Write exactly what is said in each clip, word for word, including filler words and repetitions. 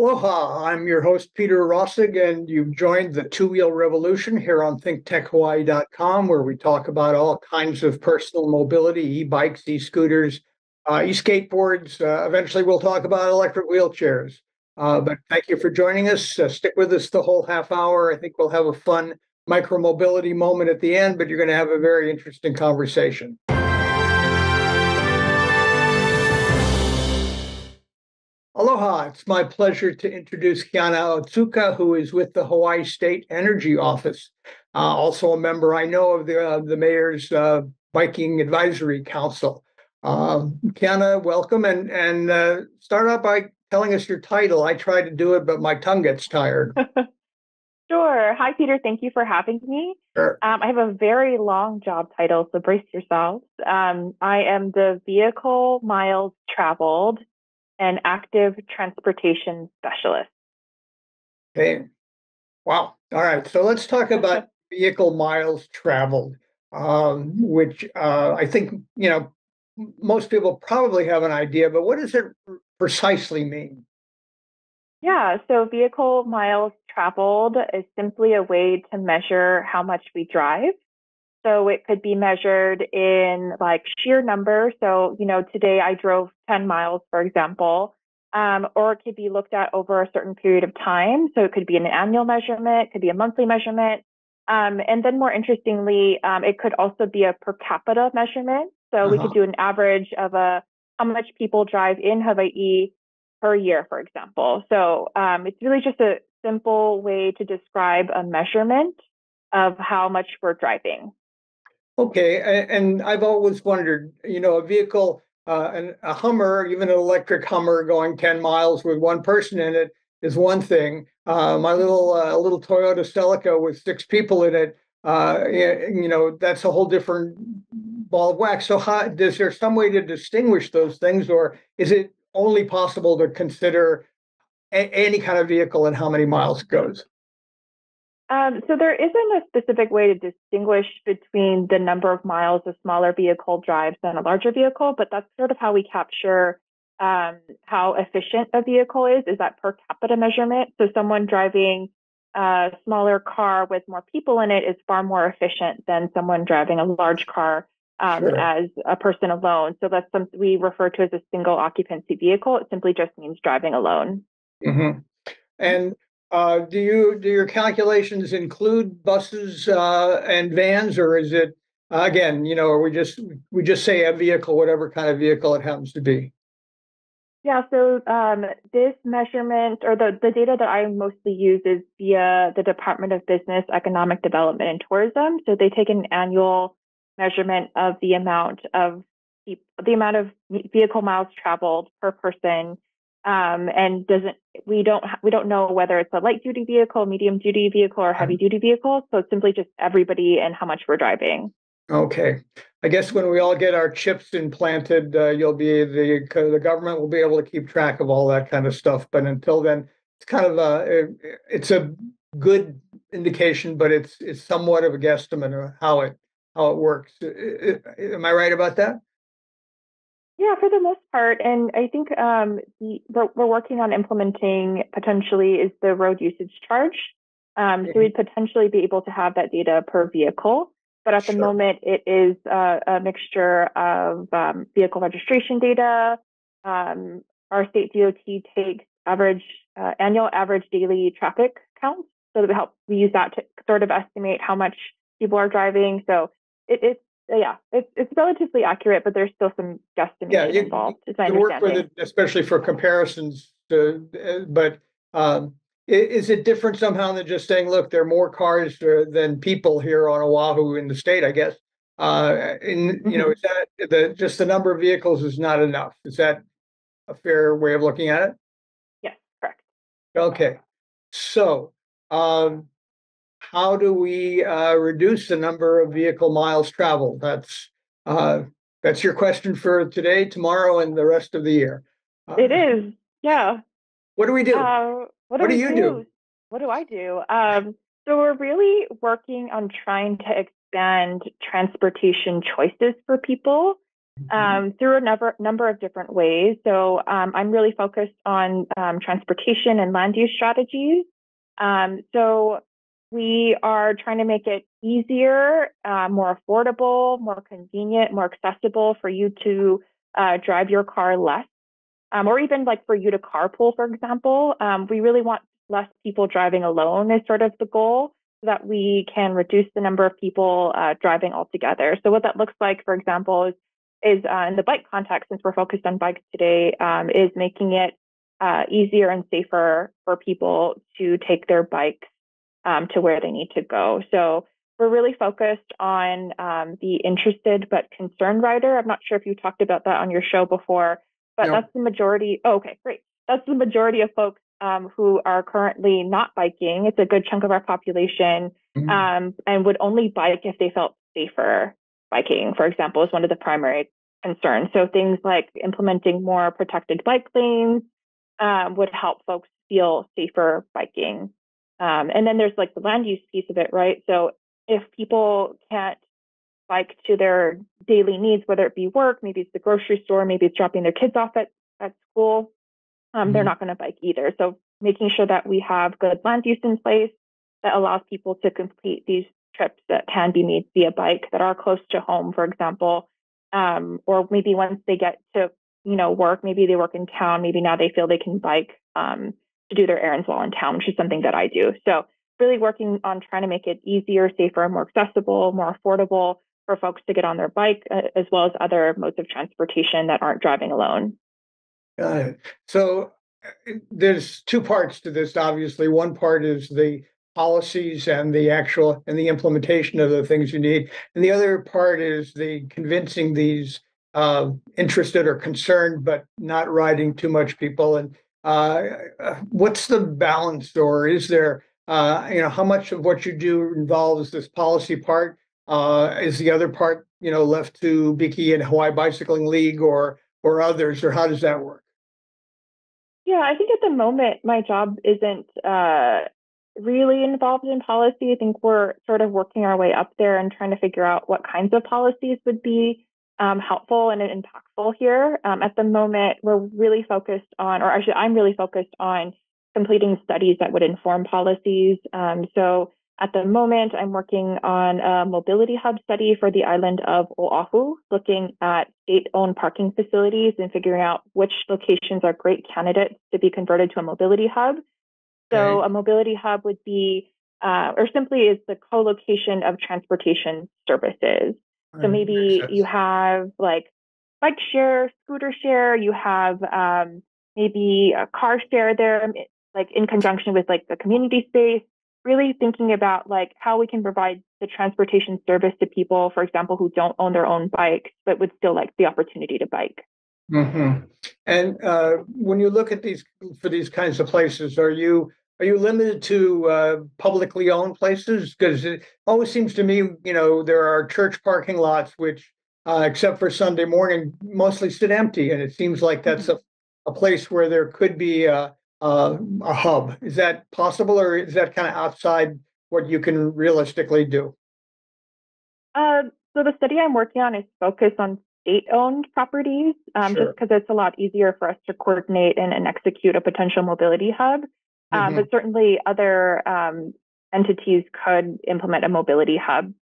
Aloha, I'm your host, Peter Rosegg, and you've joined the two-wheel revolution here on think tech hawaii dot com, where we talk about all kinds of personal mobility, e-bikes, e-scooters, uh, e-skateboards. Uh, eventually, we'll talk about electric wheelchairs. Uh, but thank you for joining us. Uh, stick with us the whole half hour. I think we'll have a fun micromobility moment at the end, but you're going to have a very interesting conversation. Aloha, it's my pleasure to introduce Kiana Otsuka, who is with the Hawaii State Energy Office, uh, also a member I know of the, uh, the Mayor's uh, Biking Advisory Council. Uh, Kiana, welcome, and, and uh, start out by telling us your title. I try to do it, but my tongue gets tired. Sure. Hi, Peter. Thank you for having me. Sure. Um, I have a very long job title, so brace yourselves. Um, I am the Vehicle Miles Traveled and Active Transportation Specialist. Okay. Wow. All right. So let's talk about vehicle miles traveled, um, which uh, I think, you know, most people probably have an idea, but what does it precisely mean? Yeah. So vehicle miles traveled is simply a way to measure how much we drive. So it could be measured in like sheer number. So, you know, today I drove ten miles, for example, um, or it could be looked at over a certain period of time. So it could be an annual measurement, it could be a monthly measurement. Um, and then more interestingly, um, it could also be a per capita measurement. So uh-huh. we could do an average of a, how much people drive in Hawaii per year, for example. So um, it's really just a simple way to describe a measurement of how much we're driving. Okay, and I've always wondered, you know, a vehicle, uh, an, a Hummer, even an electric Hummer going ten miles with one person in it is one thing. Uh, my little uh, little Toyota Celica with six people in it, uh, you know, that's a whole different ball of wax. So how, is there some way to distinguish those things, or is it only possible to consider a, any kind of vehicle and how many miles it goes? Um, so there isn't a specific way to distinguish between the number of miles a smaller vehicle drives than a larger vehicle, but that's sort of how we capture um, how efficient a vehicle is, is that per capita measurement. So someone driving a smaller car with more people in it is far more efficient than someone driving a large car um, sure. as a person alone. So that's something we refer to as a single occupancy vehicle. It simply just means driving alone. Mm-hmm. And Uh, do you do your calculations include buses uh, and vans, or is it uh, again? You know, are we just we just say a vehicle, whatever kind of vehicle it happens to be? Yeah. So um, this measurement, or the the data that I mostly use, is via the Department of Business, Economic Development, and Tourism. So they take an annual measurement of the amount of the amount of vehicle miles traveled per person. Um, and doesn't we don't we don't know whether it's a light duty vehicle, medium duty vehicle, or heavy duty vehicle. So it's simply just everybody and how much we're driving. Okay, I guess when we all get our chips implanted, uh, you'll be the the government will be able to keep track of all that kind of stuff. But until then, it's kind of a it's a good indication, but it's it's somewhat of a guesstimate of how it how it works. Am I right about that? Yeah, for the most part. And I think um, the, what we're working on implementing potentially is the road usage charge. Um, mm-hmm. So we'd potentially be able to have that data per vehicle. But at sure. the moment, it is uh, a mixture of um, vehicle registration data. Um, our state D O T takes average uh, annual average daily traffic counts. So that we help we use that to sort of estimate how much people are driving. So it, it's Yeah, it's it's relatively accurate, but there's still some guesstimate yeah, you, involved. It's my work with it, especially for comparisons. To, uh, but um, is it different somehow than just saying, "Look, there are more cars than people here on Oahu in the state"? I guess. Uh, and you know, is that the just the number of vehicles is not enough? Is that a fair way of looking at it? Yes, correct. Okay, so. Um, How do we uh, reduce the number of vehicle miles traveled? That's uh, that's your question for today, tomorrow, and the rest of the year. Uh, it is, yeah. What do we do? Uh, what do, what do you do? do? What do I do? Um, so we're really working on trying to expand transportation choices for people. um, through a number, number of different ways. So um, I'm really focused on um, transportation and land use strategies. Um, so we are trying to make it easier, uh, more affordable, more convenient, more accessible for you to uh, drive your car less, um, or even like for you to carpool, for example. Um, we really want less people driving alone is sort of the goal, so that we can reduce the number of people uh, driving altogether. So what that looks like, for example, is, is uh, in the bike context, since we're focused on bikes today, um, is making it uh, easier and safer for people to take their bikes um, to where they need to go. So we're really focused on um, the interested but concerned rider. I'm not sure if you talked about that on your show before, but no. That's the majority. Oh, okay, great. That's the majority of folks Um, who are currently not biking. It's a good chunk of our population, mm-hmm. um, and would only bike if they felt safer biking, for example, is one of the primary concerns. So things like implementing more protected bike lanes um, would help folks feel safer biking. Um, and then there's like the land use piece of it, right? So if people can't bike to their daily needs, whether it be work, maybe it's the grocery store, maybe it's dropping their kids off at, at school, Um, they're not going to bike either. So making sure that we have good land use in place that allows people to complete these trips that can be made via bike that are close to home, for example, um, or maybe once they get to, you know, work, maybe they work in town, maybe now they feel they can bike um, to do their errands while in town, which is something that I do. So really working on trying to make it easier, safer, more accessible, more affordable for folks to get on their bike, uh, as well as other modes of transportation that aren't driving alone. Got it. So there's two parts to this, obviously. One part is the policies and the actual and the implementation of the things you need. And the other part is the convincing these uh, interested or concerned, but not riding too much people. And uh, what's the balance, or is there, uh, you know, how much of what you do involves this policy part? Uh, is the other part, you know, left to Biki and Hawaii Bicycling League or or others, or how does that work? Yeah, I think at the moment, my job isn't uh, really involved in policy. I think we're sort of working our way up there and trying to figure out what kinds of policies would be um, helpful and impactful here. Um, at the moment, we're really focused on, or actually I'm really focused on completing studies that would inform policies. Um, so at the moment, I'm working on a mobility hub study for the island of Oahu, looking at state-owned parking facilities and figuring out which locations are great candidates to be converted to a mobility hub. So okay. A mobility hub would be, uh, or simply is the co-location of transportation services. So maybe you have like bike share, scooter share, you have um, maybe a car share there, like in conjunction with like the community space. Really thinking about like how we can provide the transportation service to people, for example, who don't own their own bikes, but would still like the opportunity to bike. Mm-hmm. And uh, when you look at these for these kinds of places, are you are you limited to uh, publicly owned places? Because it always seems to me, you know, there are church parking lots, which uh, except for Sunday morning, mostly sit empty. And it seems like that's mm-hmm. a, a place where there could be a, Uh, a hub. Is that possible, or is that kind of outside what you can realistically do? Uh, so the study I'm working on is focused on state-owned properties, um, sure. just because it's a lot easier for us to coordinate and, and execute a potential mobility hub. Um, mm-hmm. But certainly other um, entities could implement a mobility hub.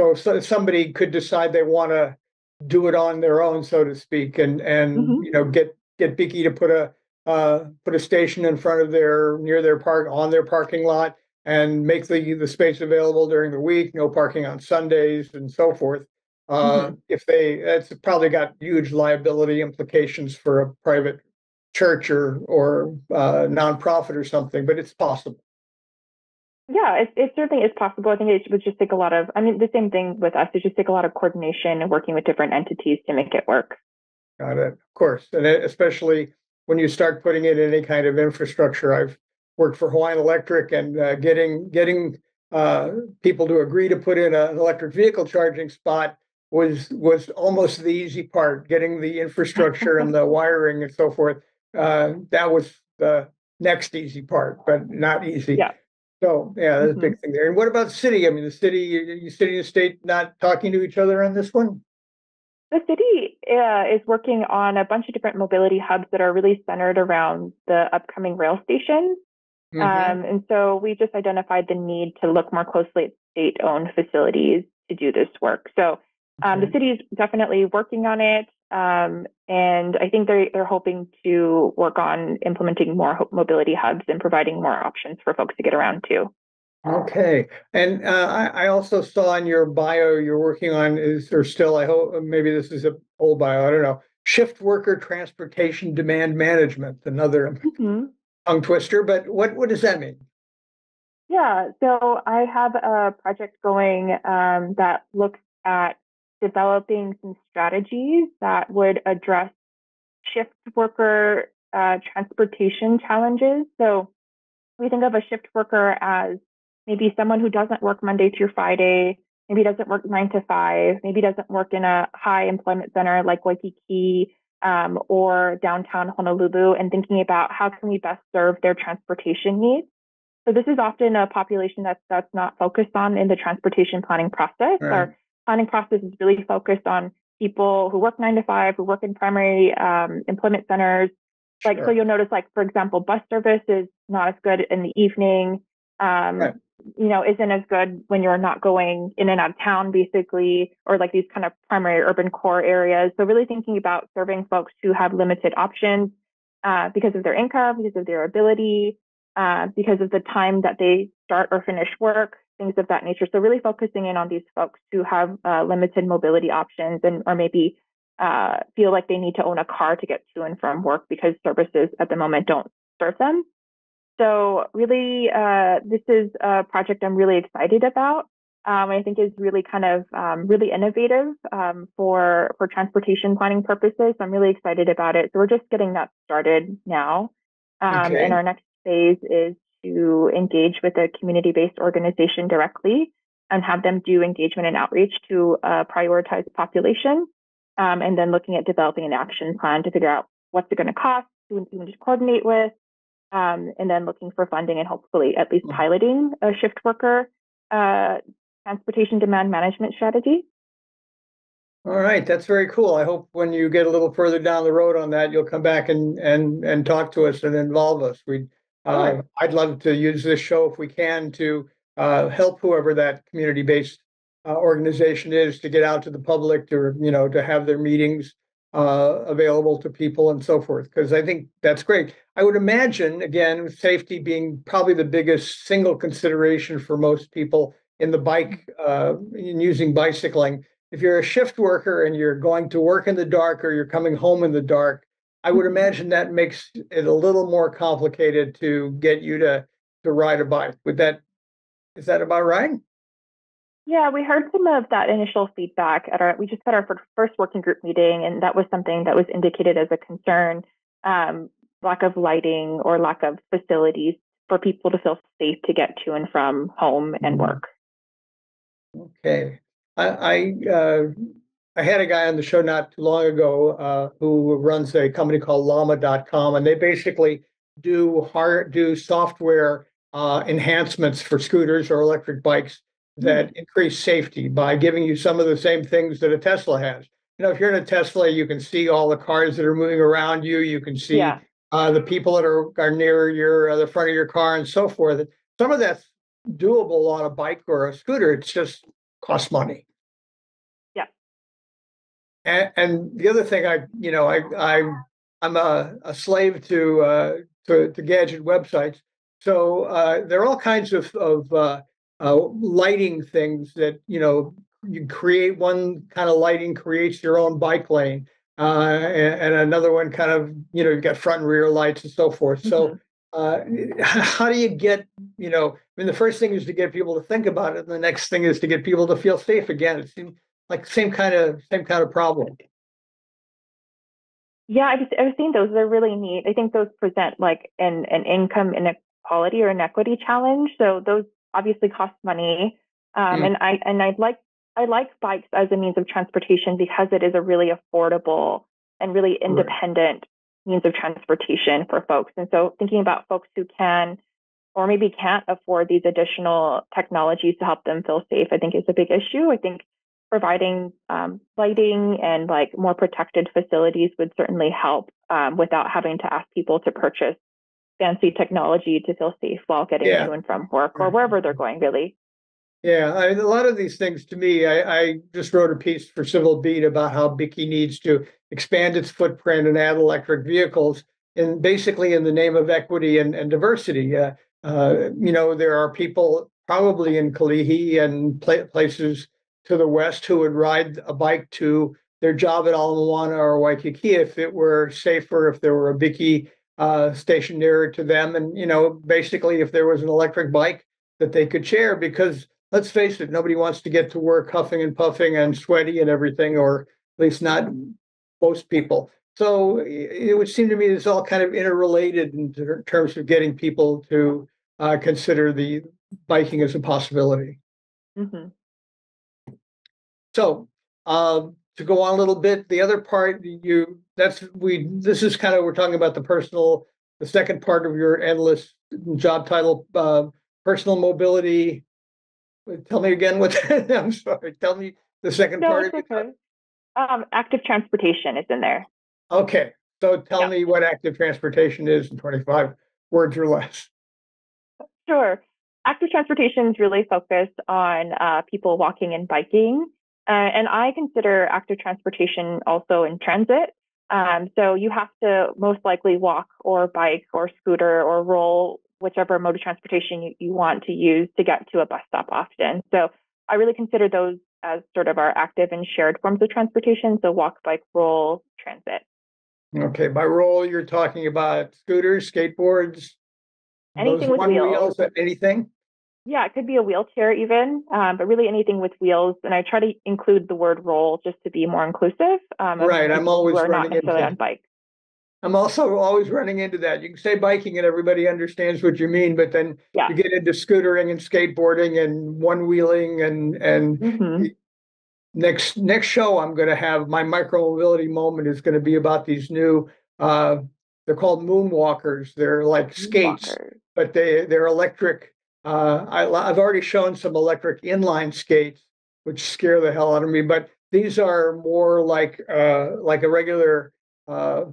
So, so somebody could decide they want to do it on their own, so to speak, and, and mm-hmm. you know, get get Biki to put a Uh, put a station in front of their near their park on their parking lot and make the, the space available during the week, no parking on Sundays and so forth. Uh, mm-hmm. If they, that's probably got huge liability implications for a private church or or uh, nonprofit or something, but it's possible. Yeah, it, it certainly is possible. I think it would just take a lot of, I mean, the same thing with us. It just take a lot of coordination and working with different entities to make it work. Got it. Of course, and especially when you start putting in any kind of infrastructure. I've worked for Hawaiian Electric, and uh, getting getting uh, people to agree to put in a, an electric vehicle charging spot was was almost the easy part. Getting the infrastructure and the wiring and so forth, uh, that was the next easy part, but not easy. Yeah. So yeah, that's mm-hmm. a big thing there. And what about city? I mean, the city, the city and state not talking to each other on this one? The city uh, is working on a bunch of different mobility hubs that are really centered around the upcoming rail stations. Mm-hmm. Um, and so we just identified the need to look more closely at state-owned facilities to do this work. So um, mm-hmm. the city is definitely working on it. Um, and I think they're, they're hoping to work on implementing more mobility hubs and providing more options for folks to get around to. Okay. And uh, I, I also saw in your bio you're working on is or still, I hope maybe this is an old bio, I don't know, shift worker transportation demand management, another mm-hmm. tongue twister. But what, what does that mean? Yeah. So I have a project going um, that looks at developing some strategies that would address shift worker uh, transportation challenges. So we think of a shift worker as maybe someone who doesn't work Monday through Friday, maybe doesn't work nine to five, maybe doesn't work in a high employment center like Waikiki um, or downtown Honolulu, and thinking about how can we best serve their transportation needs. So this is often a population that's, that's not focused on in the transportation planning process. Right. Our planning process is really focused on people who work nine to five, who work in primary um, employment centers. Like, sure. So you'll notice, like, for example, bus service is not as good in the evening. Um, right. You know, isn't as good when you're not going in and out of town, basically, or like these kind of primary urban core areas. So really thinking about serving folks who have limited options uh, because of their income, because of their ability, uh, because of the time that they start or finish work, things of that nature. So really focusing in on these folks who have uh, limited mobility options and or maybe uh, feel like they need to own a car to get to and from work because services at the moment don't serve them. So really, uh, this is a project I'm really excited about. Um, I think is really kind of um, really innovative um, for, for transportation planning purposes. So I'm really excited about it. So we're just getting that started now. Um, okay. And our next phase is to engage with a community-based organization directly and have them do engagement and outreach to uh, prioritize population. Um, and then looking at developing an action plan to figure out what's it going to cost, who we need to coordinate with. Um, and then looking for funding and hopefully at least piloting a shift worker uh, transportation demand management strategy. All right. That's very cool. I hope when you get a little further down the road on that, you'll come back and and and talk to us and involve us. We, uh, right. I'd love to use this show if we can to uh, help whoever that community-based uh, organization is to get out to the public, to you know, to have their meetings Uh, available to people and so forth, because I think that's great. I would imagine, again, safety being probably the biggest single consideration for most people in the bike, uh, in using bicycling. If you're a shift worker and you're going to work in the dark or you're coming home in the dark, I would imagine that makes it a little more complicated to get you to, to ride a bike. Would that, is that about right? Yeah, we heard some of that initial feedback at our, we just had our first working group meeting, and that was something that was indicated as a concern, um, lack of lighting or lack of facilities for people to feel safe to get to and from home and work. Okay. I I, uh, I had a guy on the show not too long ago uh, who runs a company called llama dot com, and they basically do, hard, do software uh, enhancements for scooters or electric bikes that increase safety by giving you some of the same things that a Tesla has. You know, if you're in a Tesla, you can see all the cars that are moving around you. You can see yeah. uh, the people that are, are near your uh, the front of your car and so forth. Some of that's doable on a bike or a scooter. It's just costs money. Yeah. And, and the other thing, I you know, I, I I'm a, a slave to, uh, to to gadget websites. So uh, there are all kinds of of uh, Uh, lighting things that, you know, you create one kind of lighting creates your own bike lane uh, and, and another one kind of, you know, you've got front and rear lights and so forth. Mm-hmm. So uh, how do you get, you know, I mean, the first thing is to get people to think about it. And the next thing is to get people to feel safe again. It seems like same kind of, same kind of problem. Yeah, I just, I've seen those. They're really neat. I think those present like an, an income inequality or inequity challenge. So those obviously costs money. Um, mm. And I and I like I like bikes as a means of transportation because it is a really affordable and really independent right. means of transportation for folks. And so thinking about folks who can or maybe can't afford these additional technologies to help them feel safe, I think is a big issue. I think providing um, lighting and like more protected facilities would certainly help um, without having to ask people to purchase fancy technology to feel safe while getting yeah. to and from work or wherever they're going, really. Yeah, I mean, a lot of these things to me, I, I just wrote a piece for Civil Beat about how Biki needs to expand its footprint and add electric vehicles, and basically in the name of equity and, and diversity. Uh, uh, you know, there are people probably in Kalihi and pla- places to the west who would ride a bike to their job at Ala Moana or Waikiki if it were safer, if there were a Biki uh, station nearer to them. And, you know, basically if there was an electric bike that they could share, because let's face it, nobody wants to get to work huffing and puffing and sweaty and everything, or at least not most people. So it would seem to me it's all kind of interrelated in ter- terms of getting people to uh, consider the biking as a possibility. Mm-hmm. So uh, to go on a little bit, the other part you that's we this is kind of we're talking about the personal, the second part of your endless job title, uh, personal mobility. Tell me again what that, I'm sorry. Tell me the second no, part. It's of okay. Um, active transportation is in there. Okay. So tell yeah. me what active transportation is in twenty-five words or less. Sure. Active transportation is really focused on uh, people walking and biking. Uh, and I consider active transportation also in transit. Um, so you have to most likely walk or bike or scooter or roll, whichever mode of transportation you, you want to use to get to a bus stop often. So I really consider those as sort of our active and shared forms of transportation. So walk, bike, roll, transit. Okay. By roll, you're talking about scooters, skateboards, anything with wheels. Anything? Yeah, it could be a wheelchair even, um, but really anything with wheels. And I try to include the word roll just to be more inclusive. Um, right. I'm always running into on bike. I'm also always running into that. You can say biking and everybody understands what you mean, but then yeah. you get into scootering and skateboarding and one wheeling and and mm-hmm. next next show I'm going to have my micromobility moment is going to be about these new uh, they're called moonwalkers. They're like skates, but they they're electric. Uh, I, I've already shown some electric inline skates, which scare the hell out of me. But these are more like uh, like a regular. Uh,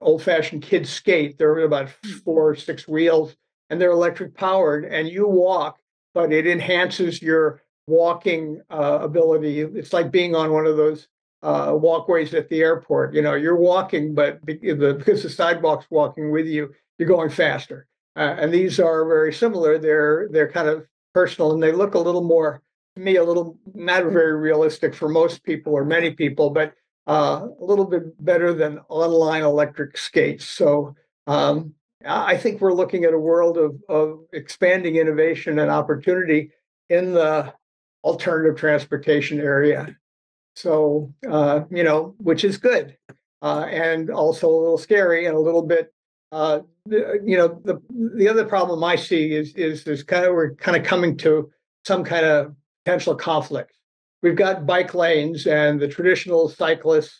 old-fashioned kids skate. They're about four or six wheels, and they're electric powered, and you walk, but it enhances your walking uh, ability. It's like being on one of those uh, walkways at the airport. You know, you're walking, but be- the, because the sidewalk's walking with you, you're going faster. Uh, and these are very similar. They're they're kind of personal, and they look a little more, to me, a little not very realistic for most people or many people, but Uh, a little bit better than online electric skates. So um, I think we're looking at a world of, of expanding innovation and opportunity in the alternative transportation area. So, uh, you know, which is good uh, and also a little scary and a little bit, uh, you know, the the other problem I see is, is there's kind of, we're kind of coming to some kind of potential conflict. We've got bike lanes, and the traditional cyclists,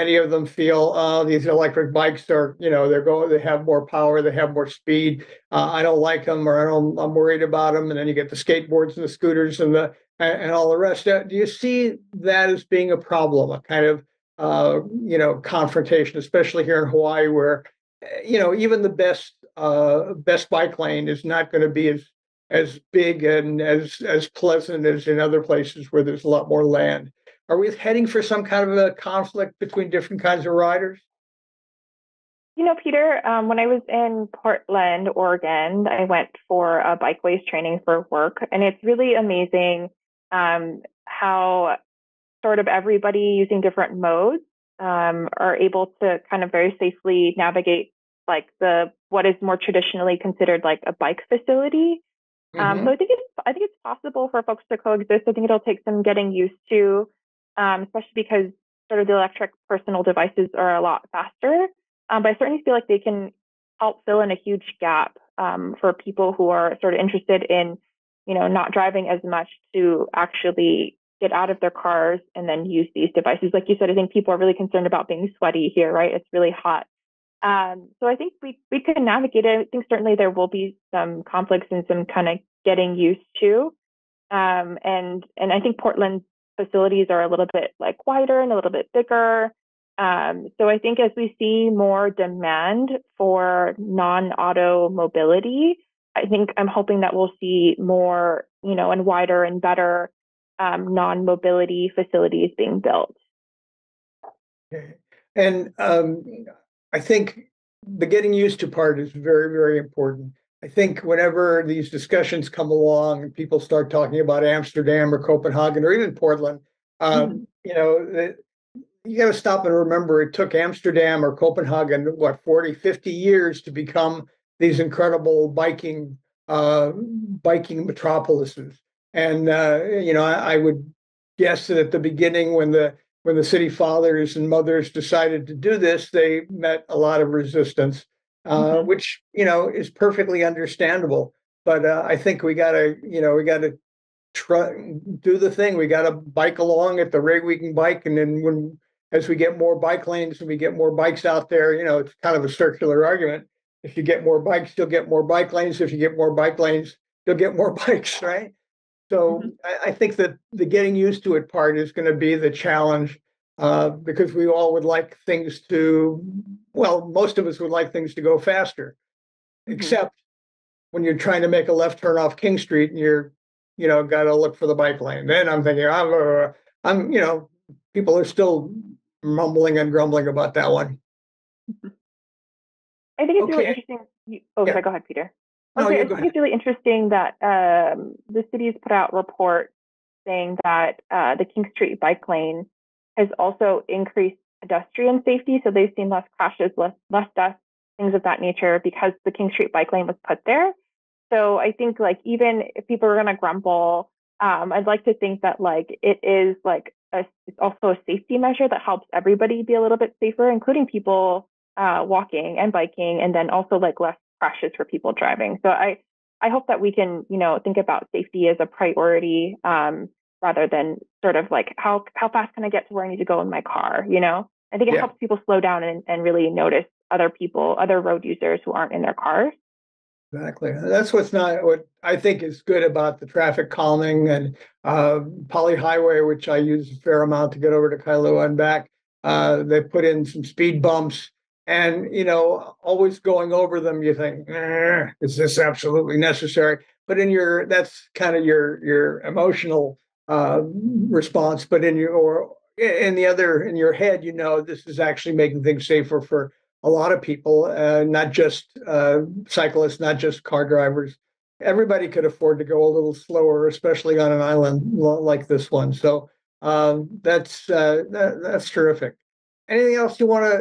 many of them feel uh, these electric bikes are, you know, they're going, they have more power, they have more speed. Uh, I don't like them, or I don't, I'm worried about them. And then you get the skateboards and the scooters and the and, and all the rest. Do you see that as being a problem, a kind of uh, you know confrontation, especially here in Hawaii, where you know even the best uh, best bike lane is not going to be as as big and as as pleasant as in other places where there's a lot more land? Are we heading for some kind of a conflict between different kinds of riders? You know, Peter, um, when I was in Portland, Oregon, I went for a bikeways training for work. And it's really amazing um, how sort of everybody using different modes um, are able to kind of very safely navigate like the what is more traditionally considered like a bike facility. Um, mm-hmm. So I think it's I think it's possible for folks to coexist. I think it'll take some getting used to, um, especially because sort of the electric personal devices are a lot faster. Um, but I certainly feel like they can help fill in a huge gap um, for people who are sort of interested in, you know, not driving as much to actually get out of their cars and then use these devices. Like you said, I think people are really concerned about being sweaty here, right? It's really hot. Um, so I think we, we can navigate it. I think certainly there will be some conflicts and some kind of getting used to. Um, and and I think Portland's facilities are a little bit like wider and a little bit bigger. Um, so I think as we see more demand for non-auto mobility, I think I'm hoping that we'll see more, you know, and wider and better um, non-mobility facilities being built. Okay. And um, I think the getting used to part is very, very important. I think whenever these discussions come along and people start talking about Amsterdam or Copenhagen or even Portland, um, mm-hmm. you know, the, you got to stop and remember it took Amsterdam or Copenhagen, what, forty, fifty years to become these incredible biking uh, biking metropolises. And, uh, you know, I, I would guess that at the beginning when the when the city fathers and mothers decided to do this, they met a lot of resistance. Uh, mm-hmm. Which, you know, is perfectly understandable. But uh, I think we got to, you know, we got to try do the thing. We got to bike along at the rate we can bike. And then when as we get more bike lanes and we get more bikes out there, you know, it's kind of a circular argument. If you get more bikes, you'll get more bike lanes. If you get more bike lanes, you'll get more bikes, right? So mm-hmm. I, I think that the getting used to it part is going to be the challenge. Uh, because we all would like things to, well, most of us would like things to go faster, mm-hmm. except when you're trying to make a left turn off King Street and you're, you know, got to look for the bike lane. Then I'm thinking, I'm, I'm, you know, people are still mumbling and grumbling about that one. I think it's okay. really interesting. Oh, yeah. sorry, go ahead, Peter. Oh, okay, I think ahead. It's really interesting that um, the city has put out a report saying that uh, the King Street bike lane has also increased pedestrian safety. So they've seen less crashes, less, less deaths, things of that nature because the King Street bike lane was put there. So I think like, even if people are going to grumble, um, I'd like to think that like, it is like, a, it's also a safety measure that helps everybody be a little bit safer, including people uh, walking and biking, and then also like less crashes for people driving. So I, I hope that we can, you know, think about safety as a priority, um, rather than sort of like, how how fast can I get to where I need to go in my car, you know? I think it yeah. helps people slow down and, and really notice other people, other road users who aren't in their cars. Exactly. That's what's not, what I think is good about the traffic calming and uh, Pali Highway, which I use a fair amount to get over to Kailua and back. Uh, they put in some speed bumps and, you know, always going over them, you think, is this absolutely necessary? But in your, that's kind of your your emotional Uh, response, but in your or in the other in your head, you know, this is actually making things safer for a lot of people, uh, not just uh, cyclists, not just car drivers. Everybody could afford to go a little slower, especially on an island like this one. So um, that's uh, that, that's terrific. Anything else you want to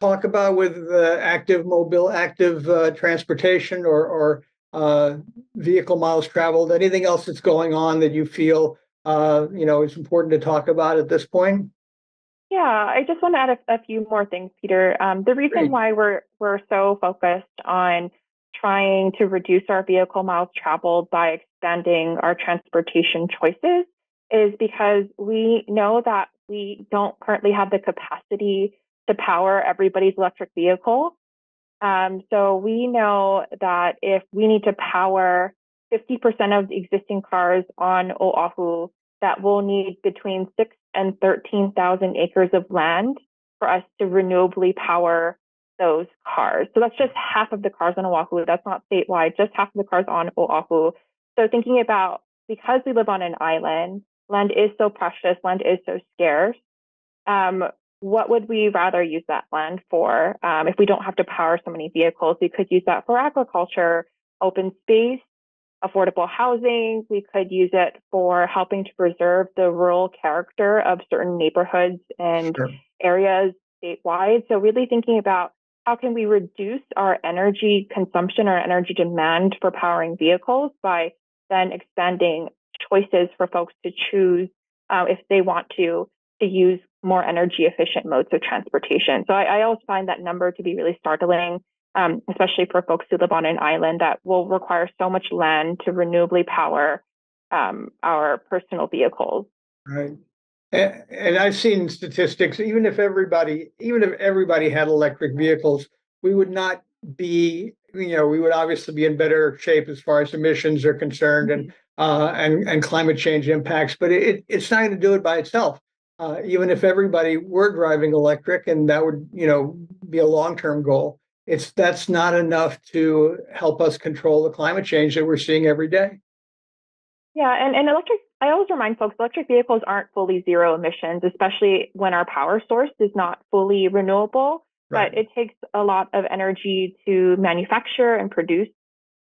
talk about with uh, active mobile, active uh, transportation, or or uh, vehicle miles traveled? Anything else that's going on that you feel Uh, you know, it's important to talk about at this point? Yeah, I just want to add a, a few more things, Peter. Um, the reason Great. why we're we're so focused on trying to reduce our vehicle miles traveled by extending our transportation choices is because we know that we don't currently have the capacity to power everybody's electric vehicle. Um, so we know that if we need to power fifty percent of the existing cars on Oahu, that will need between six and thirteen thousand acres of land for us to renewably power those cars. So that's just half of the cars on Oahu. That's not statewide, just half of the cars on Oahu. So thinking about, because we live on an island, land is so precious, land is so scarce. Um, what would we rather use that land for? Um, if we don't have to power so many vehicles, we could use that for agriculture, open space, affordable housing. We could use it for helping to preserve the rural character of certain neighborhoods and sure. areas statewide. So really thinking about how can we reduce our energy consumption or energy demand for powering vehicles by then expanding choices for folks to choose uh, if they want to, to use more energy efficient modes of transportation. So I, I always find that number to be really startling. Um, especially for folks who live on an island that will require so much land to renewably power um, our personal vehicles. Right. And, and I've seen statistics, even if everybody, even if everybody had electric vehicles, we would not be, you know, we would obviously be in better shape as far as emissions are concerned. Mm-hmm. And uh, and, and climate change impacts, but it, it's not going to do it by itself. Uh, even if everybody were driving electric, and that would, you know, be a long-term goal, it's that's not enough to help us control the climate change that we're seeing every day. Yeah, and, and electric, I always remind folks, electric vehicles aren't fully zero emissions, especially when our power source is not fully renewable, right. But it takes a lot of energy to manufacture and produce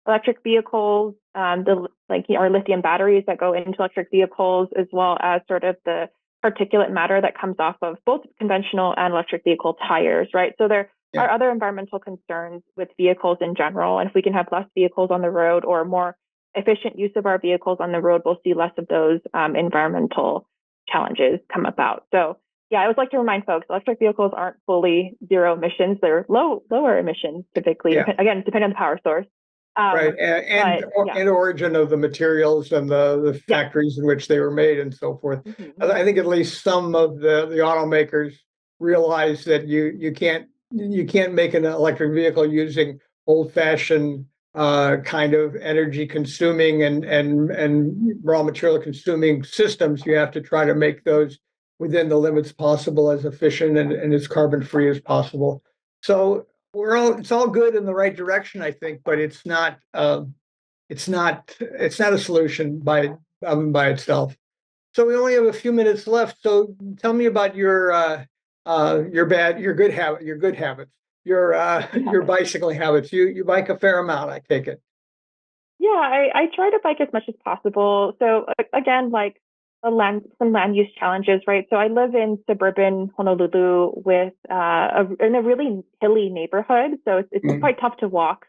electric vehicles, um, the like you know, our lithium batteries that go into electric vehicles, as well as sort of the particulate matter that comes off of both conventional and electric vehicle tires, right? So there yeah. are other environmental concerns with vehicles in general. And if we can have less vehicles on the road or more efficient use of our vehicles on the road, we'll see less of those um, environmental challenges come about. So yeah, I would like to remind folks, electric vehicles aren't fully zero emissions. They're low, lower emissions typically, yeah. dep- again, depending on the power source. Um, right, and and, but, or, yeah. and origin of the materials and the, the factories yeah. in which they were made and so forth. Mm-hmm. I think at least some of the, the automakers realize that you you can't you can't make an electric vehicle using old-fashioned uh, kind of energy-consuming and and and raw material-consuming systems. You have to try to make those within the limits possible, as efficient and, and as carbon-free as possible. So. We're all, it's all good in the right direction, I think, but it's not uh, it's not it's not a solution by um, by itself. So we only have a few minutes left. So tell me about your uh, uh, your bad your good habit your good habits your uh, your bicycling habits. You you bike a fair amount, I take it. Yeah, I, I try to bike as much as possible. So again, like a land some land use challenges, right? So I live in suburban Honolulu with uh, a, in a really hilly neighborhood, so it's, it's mm-hmm. quite tough to walk.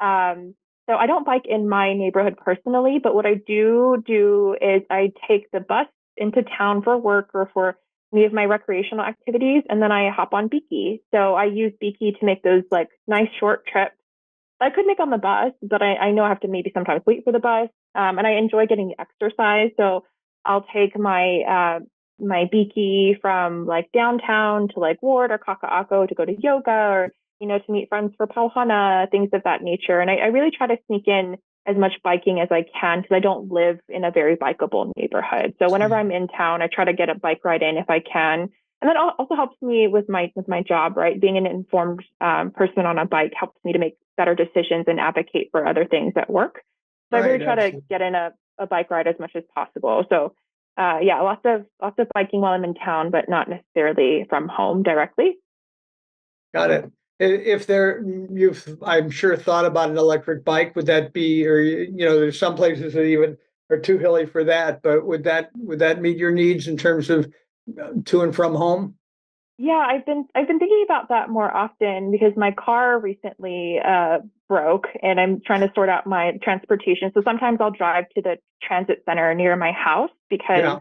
Um, so I don't bike in my neighborhood personally, but what I do do is I take the bus into town for work or for any of my recreational activities, and then I hop on Biki. So I use Biki to make those like nice short trips I could make on the bus, but I, I know I have to maybe sometimes wait for the bus, um, and I enjoy getting the exercise. So I'll take my uh, my Biki from like downtown to like Ward or Kaka'ako to go to yoga or, you know, to meet friends for Pauhana, things of that nature. And I, I really try to sneak in as much biking as I can because I don't live in a very bikeable neighborhood. So whenever I'm in town, I try to get a bike ride in if I can. And that also helps me with my with my job, right? Being an informed um, person on a bike helps me to make better decisions and advocate for other things at work. So right, I really try absolutely. to get in a a bike ride as much as possible. So uh, yeah, lots of lots of biking while I'm in town, but not necessarily from home directly. Got it. If there, you've, I'm sure, thought about an electric bike. Would that be, or, you know, there's some places that even are too hilly for that, but would that, would that meet your needs in terms of to and from home? Yeah, I've been, I've been thinking about that more often because my car recently uh, broke and I'm trying to sort out my transportation. So sometimes I'll drive to the transit center near my house because yeah.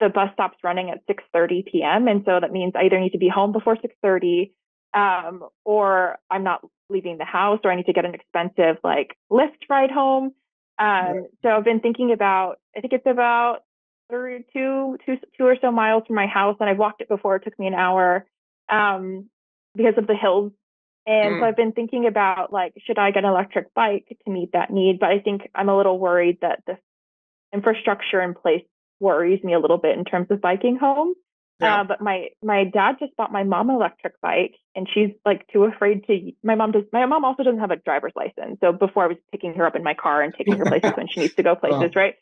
the bus stops running at six thirty p.m. And so that means I either need to be home before six thirty um, or I'm not leaving the house, or I need to get an expensive like Lyft ride home. Um, right. So I've been thinking about, I think it's about Two, two, two or so miles from my house, and I've walked it before. It took me an hour um, because of the hills. And mm. so I've been thinking about, like, should I get an electric bike to meet that need? But I think I'm a little worried that the infrastructure in place worries me a little bit in terms of biking home. Yeah. Uh, but my my dad just bought my mom an electric bike, and she's like too afraid to. My mom does. My mom also doesn't have a driver's license. So before I was picking her up in my car and taking her places when she needs to go places, oh. right?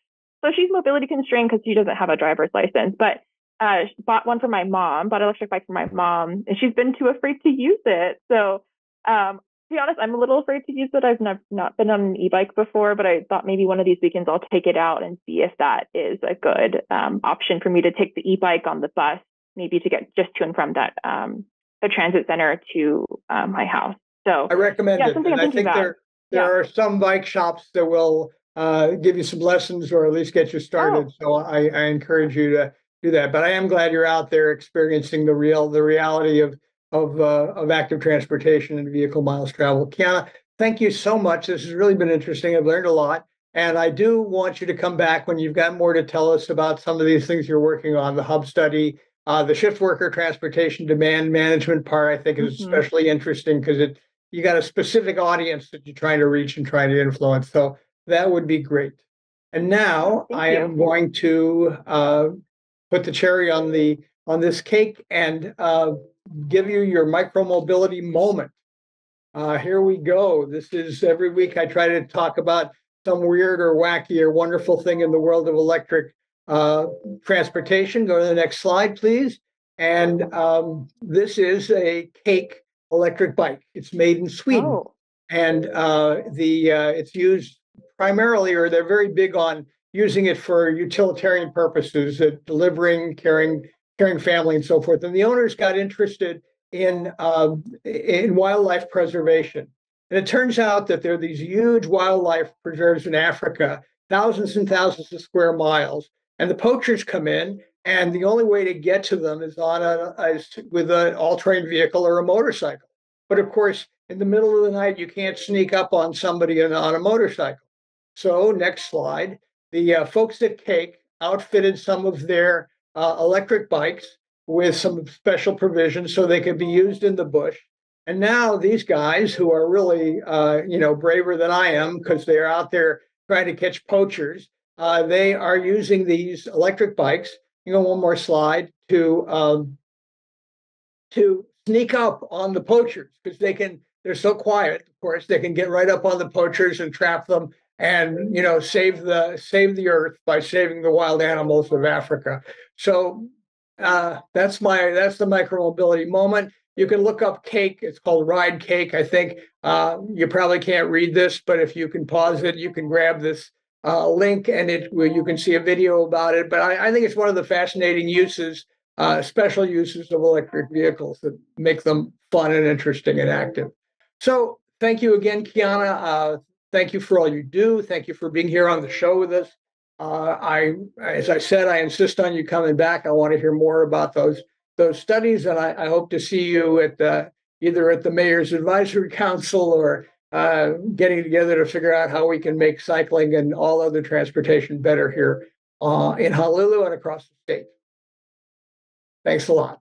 So she's mobility constrained because she doesn't have a driver's license, but uh, she bought one for my mom, bought an electric bike for my mom, and she's been too afraid to use it. So um, to be honest, I'm a little afraid to use it. I've not, not been on an e-bike before, but I thought maybe one of these weekends I'll take it out and see if that is a good um, option for me to take the e-bike on the bus, maybe to get just to and from that um, the transit center to uh, my house. So I recommend yeah, it. And I think about. there there yeah. are some bike shops that will Uh, give you some lessons or at least get you started. Oh. So I, I encourage you to do that. But I am glad you're out there experiencing the real, the reality of of, uh, of active transportation and vehicle miles traveled. Kiana, thank you so much. This has really been interesting. I've learned a lot. And I do want you to come back when you've got more to tell us about some of these things you're working on, the hub study, uh, the shift worker transportation demand management part, I think is mm-hmm. especially interesting because it you got a specific audience that you're trying to reach and trying to influence. So that would be great. And now Thank I you. am going to uh, put the cherry on the on this cake and uh, give you your micromobility moment. Uh, here we go. This is every week I try to talk about some weird or wacky or wonderful thing in the world of electric uh, transportation. Go to the next slide, please. And um, this is a cake electric bike. It's made in Sweden, oh. and uh, the uh, it's used primarily, or they're very big on using it for utilitarian purposes, uh, delivering, carrying, carrying family, and so forth. And the owners got interested in uh, in wildlife preservation. And it turns out that there are these huge wildlife preserves in Africa, thousands and thousands of square miles. And the poachers come in, and the only way to get to them is on a, is to, with an all-terrain vehicle or a motorcycle. But of course, in the middle of the night, you can't sneak up on somebody in, on a motorcycle. So next slide, the uh, folks at CAKE outfitted some of their uh, electric bikes with some special provisions so they could be used in the bush. And now these guys, who are really, uh, you know, braver than I am because they're out there trying to catch poachers, uh, they are using these electric bikes. You know, one more slide to um, to sneak up on the poachers because they can. They're so quiet, of course, they can get right up on the poachers and trap them, and you know, save the save the earth by saving the wild animals of Africa. So uh, that's my that's the micromobility moment. You can look up CAKE. It's called Ride CAKE, I think. Uh, you probably can't read this, but if you can pause it, you can grab this uh, link, and it where you can see a video about it. But I, I think it's one of the fascinating uses, uh, special uses of electric vehicles that make them fun and interesting and active. So thank you again, Kiana. Uh, thank you for all you do. Thank you for being here on the show with us. Uh, I, as I said, I insist on you coming back. I want to hear more about those those studies, and I, I hope to see you at the, either at the Mayor's Advisory Council or uh, getting together to figure out how we can make cycling and all other transportation better here uh, in Honolulu and across the state. Thanks a lot.